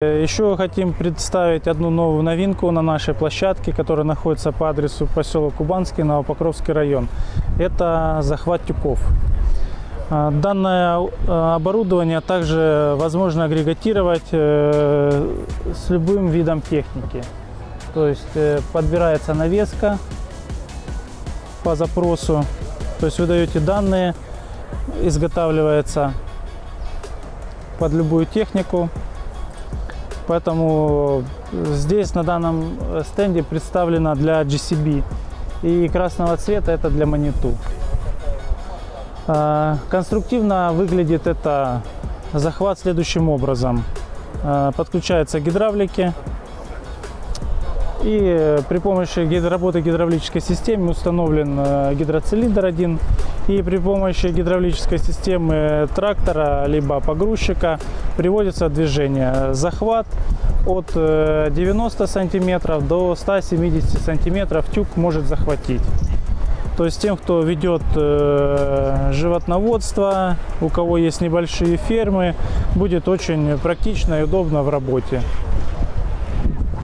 Еще хотим представить одну новую новинку на нашей площадке, которая находится по адресу поселок Кубанский, Новопокровский район. Это захват тюков. Данное оборудование также возможно агрегатировать с любым видом техники. То есть подбирается навеска по запросу, то есть вы даете данные, изготавливается под любую технику. Поэтому здесь на данном стенде представлено для GCB и красного цвета это для Manitou. Конструктивно выглядит это захват следующим образом. Подключаются гидравлики и при помощи работы гидравлической системы установлен гидроцилиндр один. И при помощи гидравлической системы трактора, либо погрузчика приводится в движение. Захват от 90 сантиметров до 170 сантиметров тюк может захватить. То есть тем, кто ведет животноводство, у кого есть небольшие фермы, будет очень практично и удобно в работе.